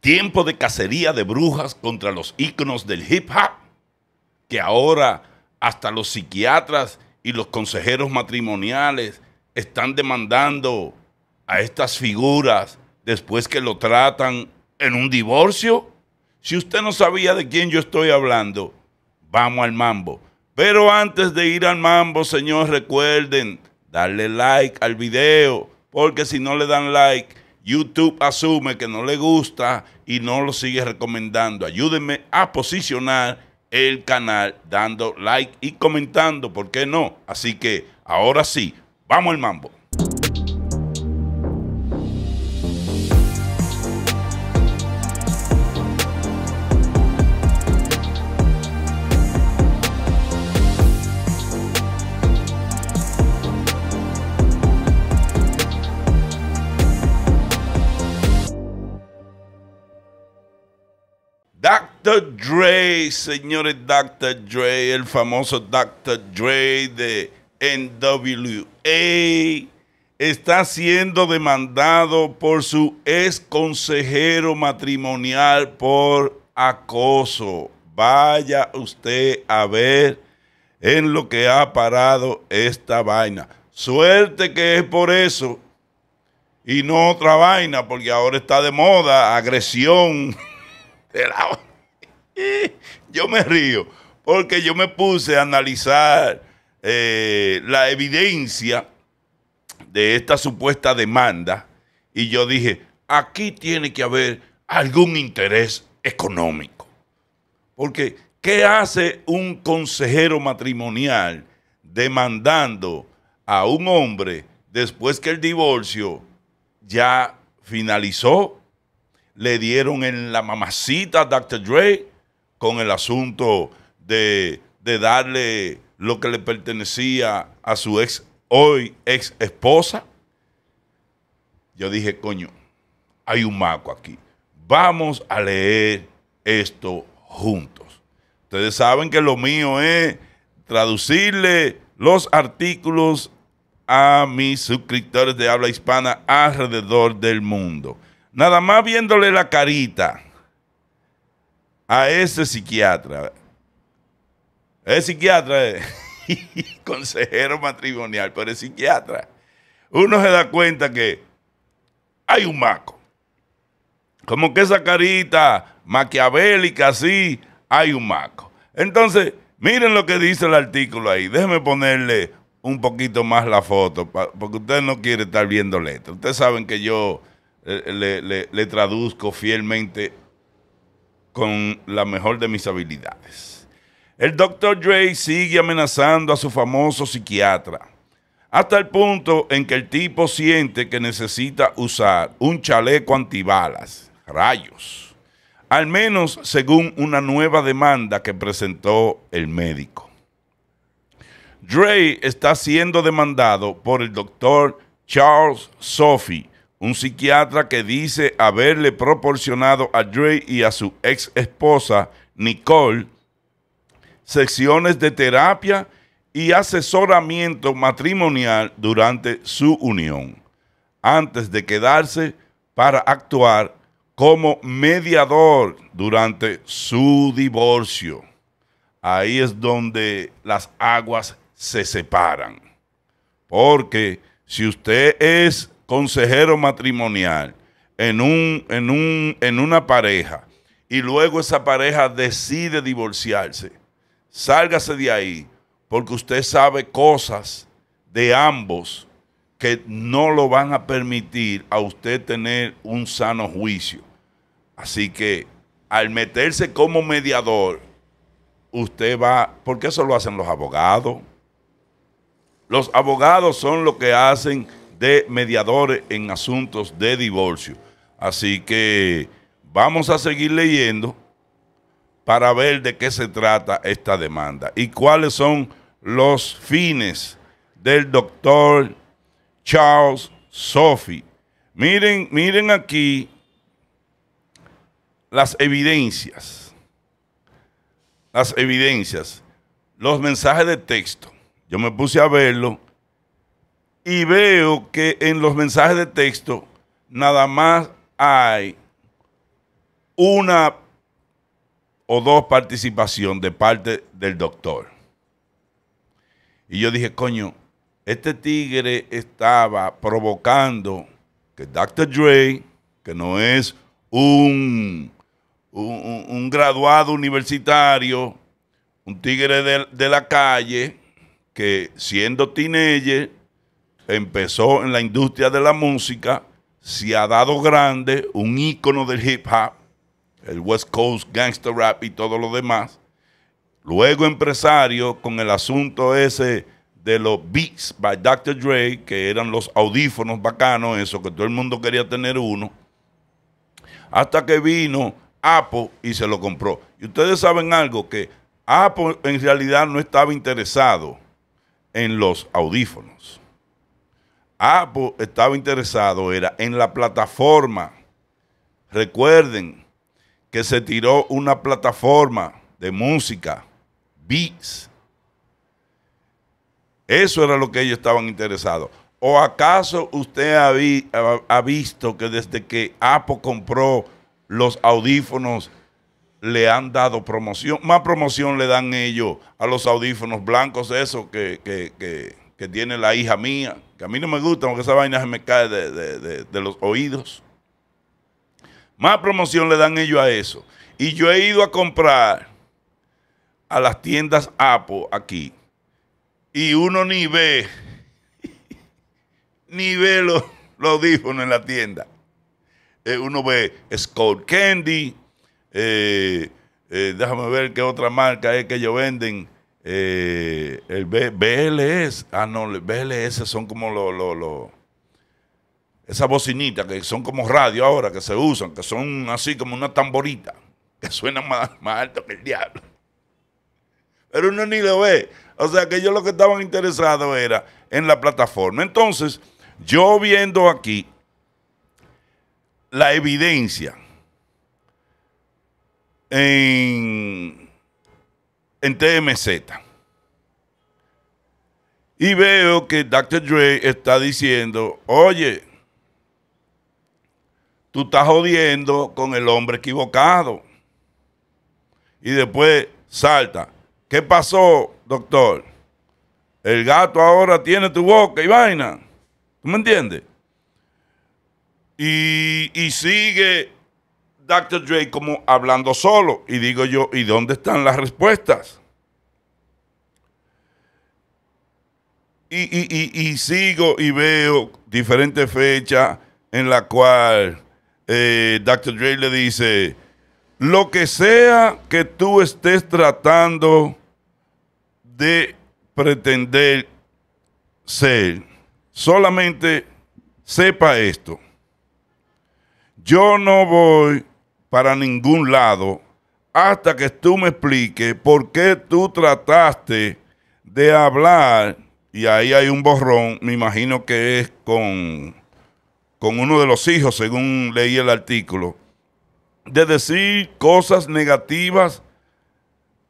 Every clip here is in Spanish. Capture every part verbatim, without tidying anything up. Tiempo de cacería de brujas contra los íconos del hip hop, que ahora hasta los psiquiatras y los consejeros matrimoniales están demandando a estas figuras después que lo tratan en un divorcio. Si usted no sabía de quién yo estoy hablando, vamos al mambo. Pero antes de ir al mambo, señor, recuerden darle like al video, porque si no le dan like, YouTube asume que no le gusta y no lo sigue recomendando. Ayúdenme a posicionar el canal dando like y comentando, ¿por qué no? Así que ahora sí, vamos al mambo. doctor Dre, señores, doctor Dre, el famoso doctor Dre de N W A, está siendo demandado por su ex consejero matrimonial por acoso. Vaya usted a ver en lo que ha parado esta vaina. Suerte que es por eso y no otra vaina, porque ahora está de moda agresión. Yo me río porque yo me puse a analizar eh, la evidencia de esta supuesta demanda y yo dije, aquí tiene que haber algún interés económico. Porque, ¿qué hace un consejero matrimonial demandando a un hombre después que el divorcio ya finalizó? Le dieron en la mamacita a doctor Dre con el asunto de, de darle lo que le pertenecía a su ex, hoy ex esposa. Yo dije, coño, hay un maco aquí. Vamos a leer esto juntos. Ustedes saben que lo mío es traducirle los artículos a mis suscriptores de habla hispana alrededor del mundo. Nada más viéndole la carita a ese psiquiatra, es psiquiatra, es consejero matrimonial, pero es psiquiatra, uno se da cuenta que hay un maco. Como que esa carita maquiavélica así, hay un maco. Entonces, miren lo que dice el artículo ahí. Déjenme ponerle un poquito más la foto, porque usted no quiere estar viendo letras. Ustedes saben que yo... Le, le, le traduzco fielmente con la mejor de mis habilidades. El doctor Dre sigue amenazando a su famoso psiquiatra hasta el punto en que el tipo siente que necesita usar un chaleco antibalas. Rayos. Al menos según una nueva demanda que presentó el médico. Dre está siendo demandado por el doctor Charles Sophy, un psiquiatra que dice haberle proporcionado a Dre y a su ex esposa, Nicole, sesiones de terapia y asesoramiento matrimonial durante su unión, antes de quedarse para actuar como mediador durante su divorcio. Ahí es donde las aguas se separan. Porque si usted es consejero matrimonial en, un, en, un, en una pareja y luego esa pareja decide divorciarse, sálgase de ahí, porque usted sabe cosas de ambos que no lo van a permitir a usted tener un sano juicio. Así que al meterse como mediador, usted va, porque eso lo hacen los abogados. Los abogados son los que hacen de mediadores en asuntos de divorcio. Así que vamos a seguir leyendo para ver de qué se trata esta demanda y cuáles son los fines del doctor Charles Sophy. Miren, miren aquí las evidencias, las evidencias, los mensajes de texto. Yo me puse a verlo y veo que en los mensajes de texto nada más hay una o dos participaciones de parte del doctor. Y yo dije, coño, este tigre estaba provocando que doctor Dre, que no es un, un, un graduado universitario, un tigre de, de la calle, que siendo teenager empezó en la industria de la música, se ha dado grande, un ícono del hip hop, el West Coast gangster rap y todo lo demás. Luego empresario con el asunto ese de los Beats by doctor Dre, que eran los audífonos bacanos, eso que todo el mundo quería tener uno, hasta que vino Apple y se lo compró. Y ustedes saben algo, que Apple en realidad no estaba interesado en los audífonos. Apple estaba interesado era en la plataforma. Recuerden que se tiró una plataforma de música, Beats. Eso era lo que ellos estaban interesados. ¿O acaso usted ha, vi, ha, ha visto que desde que Apple compró los audífonos le han dado promoción? Más promoción le dan ellos a los audífonos blancos, esos que, que, que, que tiene la hija mía, que a mí no me gustan porque esa vaina se me cae de, de, de, de los oídos. Más promoción le dan ellos a eso. Y yo he ido a comprar a las tiendas Apple aquí y uno ni ve ni ve los, los audífonos en la tienda. Eh, uno ve Skull Candy, eh, eh, déjame ver qué otra marca es que ellos venden, eh, el B BLS, ah no, el B L S son como los, lo, lo, esas bocinitas que son como radio ahora, que se usan, que son así como una tamborita, que suenan más, más alto que el diablo. Pero uno ni lo ve. O sea que ellos lo que estaban interesados era en la plataforma. Entonces, yo viendo aquí la evidencia en, en T M Z y veo que doctor Dre está diciendo, oye, tú estás jodiendo con el hombre equivocado. Y después salta, ¿qué pasó, doctor? El gato ahora tiene tu boca y vaina. ¿Tú me entiendes? Y, y sigue doctor Dre como hablando solo. Y digo yo, ¿y dónde están las respuestas? Y, y, y, y sigo y veo diferentes fechas en la cual eh, doctor Dre le dice, lo que sea que tú estés tratando de pretender ser, solamente sepa esto. Yo no voy para ningún lado hasta que tú me expliques por qué tú trataste de hablar, y ahí hay un borrón, me imagino que es con, con uno de los hijos, según leí el artículo, de decir cosas negativas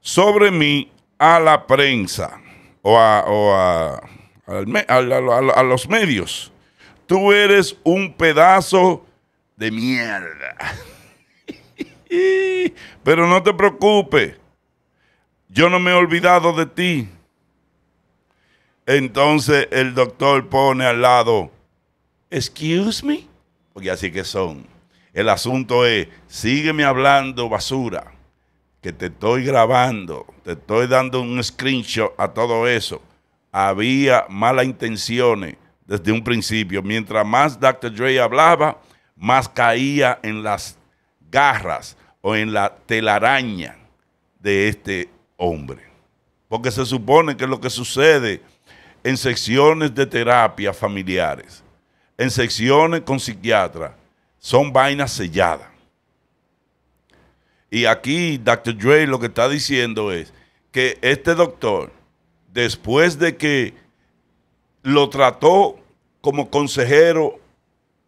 sobre mí a la prensa o a, o a, a, a, a los medios. Tú eres un pedazo de mierda. Pero no te preocupes, yo no me he olvidado de ti. Entonces el doctor pone al lado, excuse me, porque así que son. El asunto es, sígueme hablando basura, que te estoy grabando, te estoy dando un screenshot a todo eso. Había malas intenciones desde un principio. Mientras más doctor Dre hablaba, más caía en las garras o en la telaraña de este hombre. Porque se supone que lo que sucede en secciones de terapia familiares, en secciones con psiquiatras, son vainas selladas. Y aquí doctor Dre lo que está diciendo es que este doctor, después de que lo trató como consejero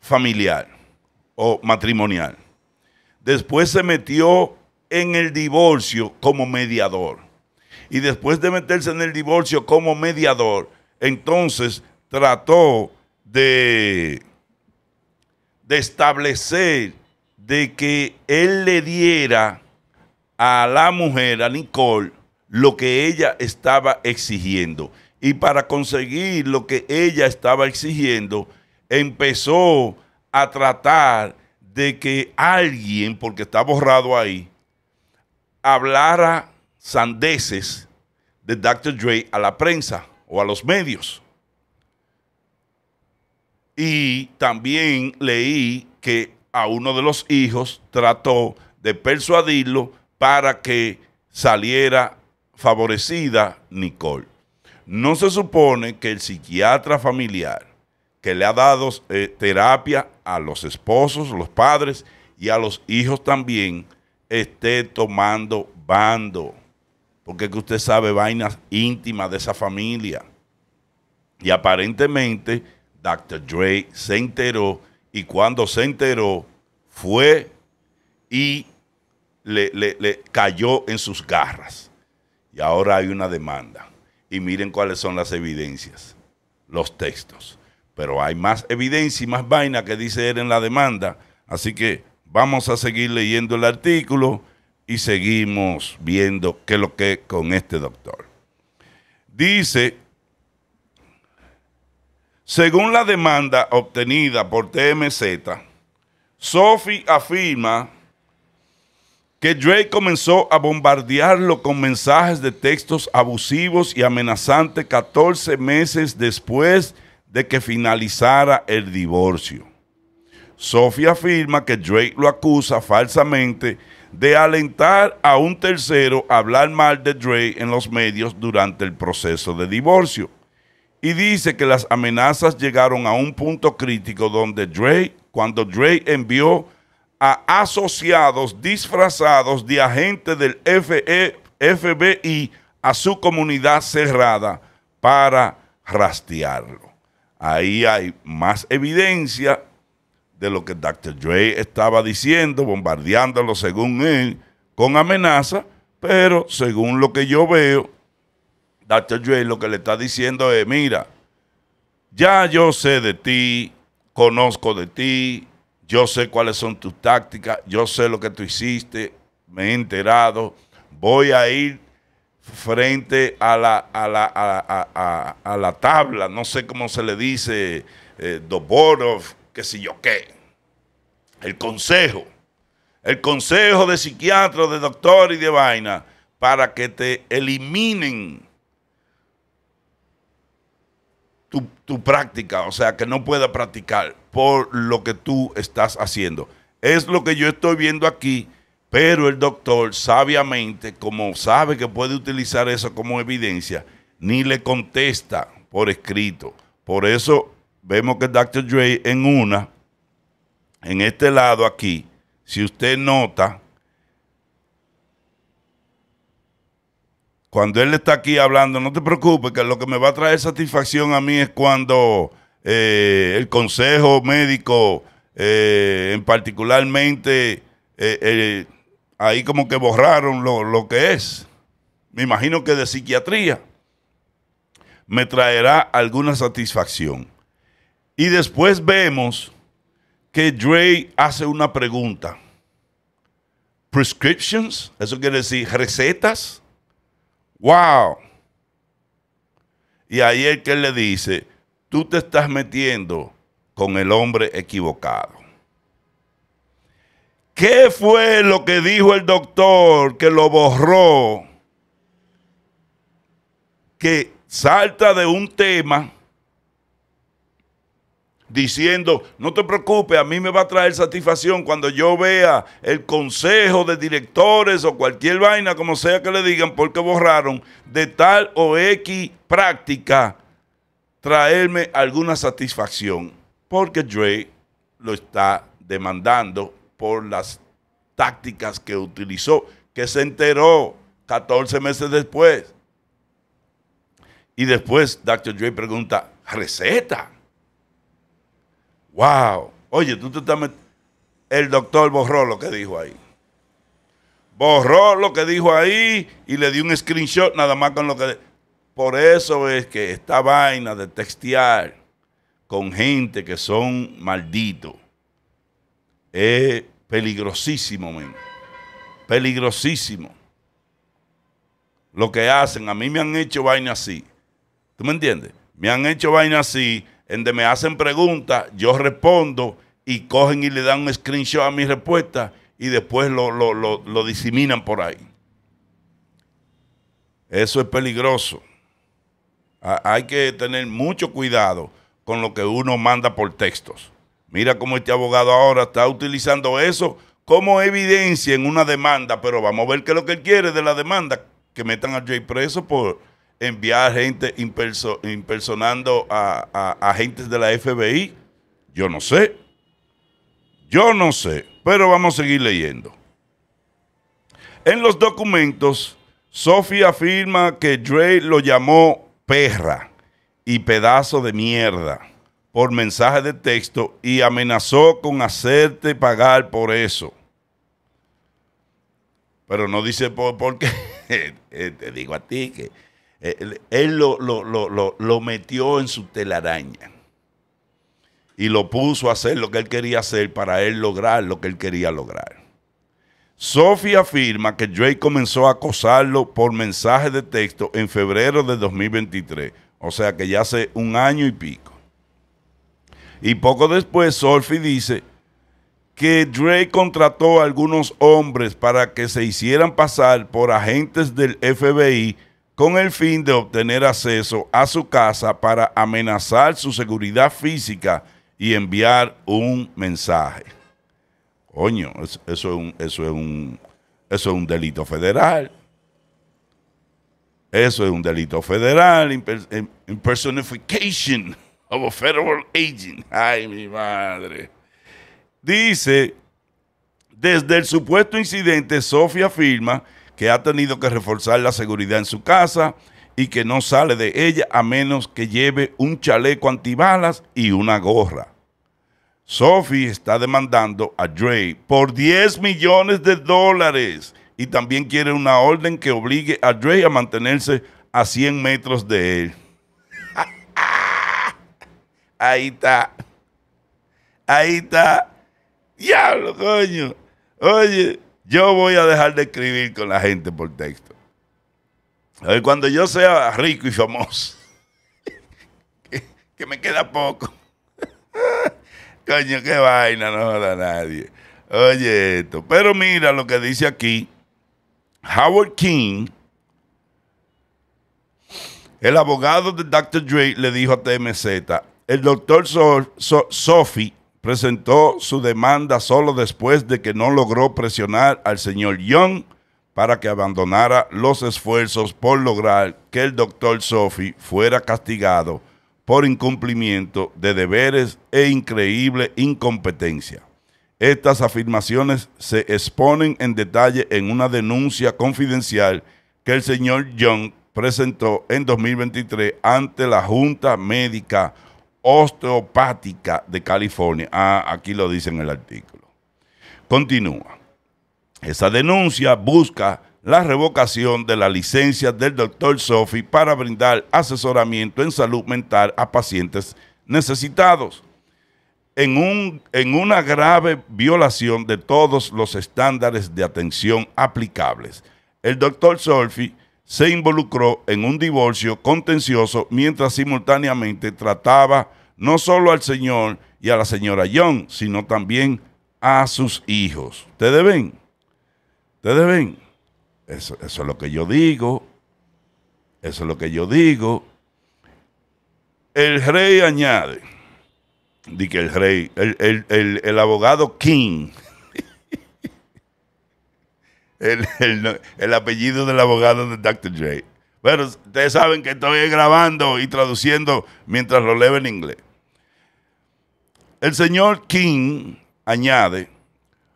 familiar o matrimonial, después se metió en el divorcio como mediador, y después de meterse en el divorcio como mediador, entonces trató de, de establecer de que él le diera a la mujer, a Nicole, lo que ella estaba exigiendo. Y para conseguir lo que ella estaba exigiendo, empezó a tratar de que alguien, porque está borrado ahí, hablara sandeces de doctor Dre a la prensa o a los medios. Y también leí que a uno de los hijos trató de persuadirlo para que saliera favorecida Nicole. No se supone que el psiquiatra familiar que le ha dado eh, terapia a los esposos, los padres y a los hijos también, esté tomando bando, porque es que usted sabe vainas íntimas de esa familia. Y aparentemente doctor Dre se enteró, y cuando se enteró fue y le, le, le cayó en sus garras. Y ahora hay una demanda. Y miren cuáles son las evidencias, los textos. Pero hay más evidencia y más vaina que dice él en la demanda. Así que vamos a seguir leyendo el artículo y seguimos viendo qué es lo que es con este doctor. Dice, según la demanda obtenida por T M Z, Sophy afirma que Dre comenzó a bombardearlo con mensajes de textos abusivos y amenazantes catorce meses después de que finalizara el divorcio. Sophy afirma que Dre lo acusa falsamente de alentar a un tercero a hablar mal de Dre en los medios durante el proceso de divorcio, y dice que las amenazas llegaron a un punto crítico donde Dre, cuando Dre envió a asociados disfrazados de agentes del F B I a su comunidad cerrada para rastrearlo. Ahí hay más evidencia de lo que doctor Dre estaba diciendo, bombardeándolo según él con amenaza, pero según lo que yo veo, doctor Dre lo que le está diciendo es, mira, ya yo sé de ti, conozco de ti, yo sé cuáles son tus tácticas, yo sé lo que tú hiciste, me he enterado, voy a ir frente a la, a la, a, a, a, a la tabla, no sé cómo se le dice, eh, the board of, qué sé yo qué, el consejo, el consejo de psiquiatras, de doctor y de vaina, para que te eliminen Tu, tu práctica, o sea, que no pueda practicar por lo que tú estás haciendo. Es lo que yo estoy viendo aquí, pero el doctor sabiamente, como sabe que puede utilizar eso como evidencia, ni le contesta por escrito. Por eso vemos que doctor Dre en una, en este lado aquí, si usted nota, cuando él está aquí hablando, no te preocupes, que lo que me va a traer satisfacción a mí es cuando eh, el consejo médico, eh, en particularmente, eh, eh, ahí como que borraron lo, lo que es, me imagino que de psiquiatría, me traerá alguna satisfacción. Y después vemos que Dre hace una pregunta. Prescriptions, eso quiere decir recetas. ¡Wow! Y ahí el que le dice, tú te estás metiendo con el hombre equivocado. ¿Qué fue lo que dijo el doctor que lo borró? Que salta de un tema diciendo, no te preocupes, a mí me va a traer satisfacción cuando yo vea el consejo de directores o cualquier vaina, como sea que le digan, porque borraron de tal o X práctica, traerme alguna satisfacción, porque Dre lo está demandando por las tácticas que utilizó, que se enteró catorce meses después. Y después doctor Dre pregunta, ¿receta? Wow, oye, tú te estás metiendo. El doctor borró lo que dijo ahí. Borró lo que dijo ahí y le dio un screenshot nada más con lo que. Por eso es que esta vaina de textear con gente que son malditos es Peligrosísimo, men. Peligrosísimo. Lo que hacen, a mí me han hecho vaina así. ¿Tú me entiendes? Me han hecho vaina así, donde me hacen preguntas, yo respondo y cogen y le dan un screenshot a mi respuesta y después lo, lo, lo, lo diseminan por ahí. Eso es peligroso. Hay que tener mucho cuidado con lo que uno manda por textos. Mira cómo este abogado ahora está utilizando eso como evidencia en una demanda, pero vamos a ver qué es lo que él quiere de la demanda, que metan a Jay preso por enviar gente imperso, impersonando a, a, a agentes de la F B I. Yo no sé, yo no sé, pero vamos a seguir leyendo. En los documentos, Sophy afirma que Dre lo llamó perra y pedazo de mierda por mensaje de texto y amenazó con hacerte pagar por eso. Pero no dice por, por qué. Te digo a ti que él, él lo, lo, lo, lo, lo metió en su telaraña y lo puso a hacer lo que él quería hacer para él lograr lo que él quería lograr. Sophy afirma que Dre comenzó a acosarlo por mensaje de texto en febrero de dos mil veintitrés, o sea que ya hace un año y pico. Y poco después, Sophy dice que Dre contrató a algunos hombres para que se hicieran pasar por agentes del F B I con el fin de obtener acceso a su casa para amenazar su seguridad física y enviar un mensaje. Coño, eso es un, eso es un, eso es un delito federal. Eso es un delito federal. Impersonification of a federal agent. Ay, mi madre. Dice, desde el supuesto incidente, Sophy afirma que ha tenido que reforzar la seguridad en su casa y que no sale de ella a menos que lleve un chaleco antibalas y una gorra. Sophy está demandando a Dre por diez millones de dólares y también quiere una orden que obligue a Dre a mantenerse a cien metros de él. Ahí está. Ahí está. Diablo, coño. Oye, yo voy a dejar de escribir con la gente por texto. Oye, cuando yo sea rico y famoso, que, que me queda poco. Coño, qué vaina, no joda a nadie. Oye esto, pero mira lo que dice aquí. Howard King, el abogado de doctor Dre, le dijo a T M Z, el doctor So- So- Sophy presentó su demanda solo después de que no logró presionar al señor Young para que abandonara los esfuerzos por lograr que el doctor Sophy fuera castigado por incumplimiento de deberes e increíble incompetencia. Estas afirmaciones se exponen en detalle en una denuncia confidencial que el señor Young presentó en dos mil veintitrés ante la Junta Médica Osteopática de California. Ah, aquí lo dice en el artículo. Continúa. Esa denuncia busca la revocación de la licencia del doctor Sophy para brindar asesoramiento en salud mental a pacientes necesitados, en, un, en una grave violación de todos los estándares de atención aplicables. El doctor Sophy se involucró en un divorcio contencioso mientras simultáneamente trataba no solo al señor y a la señora Young, sino también a sus hijos. ¿Ustedes ven? ¿Ustedes ven? Eso, eso es lo que yo digo. Eso es lo que yo digo. El rey añade. Di que el rey, el, el, el, el abogado King. el, el, el apellido del abogado de doctor Dre. Bueno, ustedes saben que estoy grabando y traduciendo mientras lo leo en inglés. El señor King añade.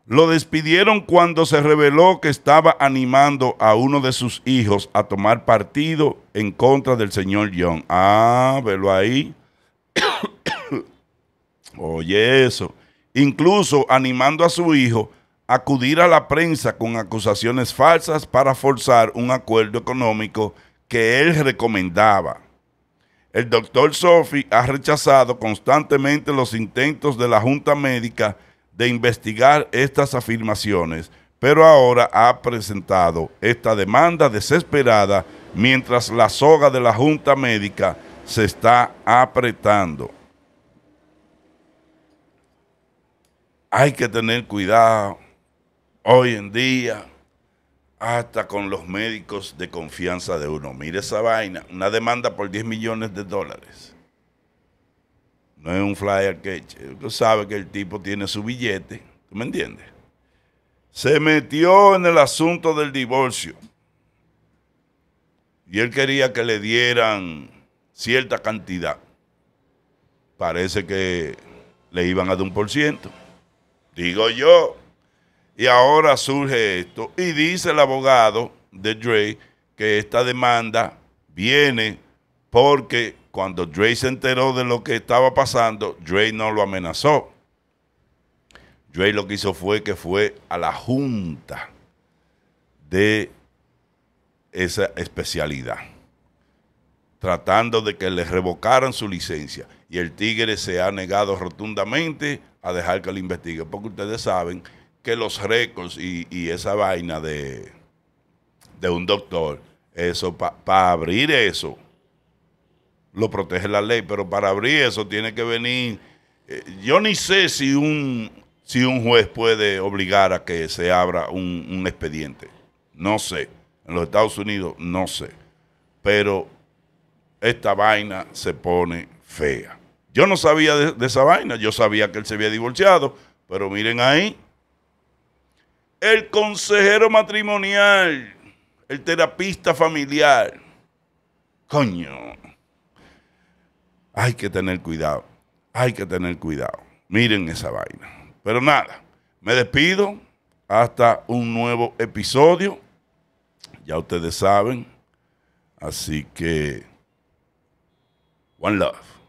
Lo despidieron cuando se reveló que estaba animando a uno de sus hijos a tomar partido en contra del señor Young. Ah, velo ahí. Oye eso. Incluso animando a su hijo a acudir a la prensa con acusaciones falsas para forzar un acuerdo económico que él recomendaba. El doctor Sophy ha rechazado constantemente los intentos de la Junta Médica de investigar estas afirmaciones, pero ahora ha presentado esta demanda desesperada mientras la soga de la Junta Médica se está apretando. Hay que tener cuidado hoy en día hasta con los médicos de confianza de uno. Mire esa vaina, una demanda por diez millones de dólares. No es un flyer catch. Usted sabe que el tipo tiene su billete, ¿tú me entiendes? Se metió en el asunto del divorcio. Y él quería que le dieran cierta cantidad. Parece que le iban a dar un por ciento. Digo yo. Y ahora surge esto. Y dice el abogado de Dre que esta demanda viene porque cuando Dre se enteró de lo que estaba pasando, Dre no lo amenazó. Dre lo que hizo fue que fue a la junta de esa especialidad, tratando de que le revocaran su licencia. Y el tigre se ha negado rotundamente a dejar que lo investigue, porque ustedes saben que los récords y, y esa vaina de, de un doctor, eso para pa abrir eso, lo protege la ley, pero para abrir eso tiene que venir, eh, yo ni sé si un, si un juez puede obligar a que se abra un, un expediente, no sé, en los Estados Unidos no sé, pero esta vaina se pone fea. Yo no sabía de, de esa vaina, yo sabía que él se había divorciado, pero miren ahí, el consejero matrimonial, el terapista familiar. Coño, hay que tener cuidado, hay que tener cuidado. Miren esa vaina. Pero nada, me despido hasta un nuevo episodio. Ya ustedes saben, así que one love.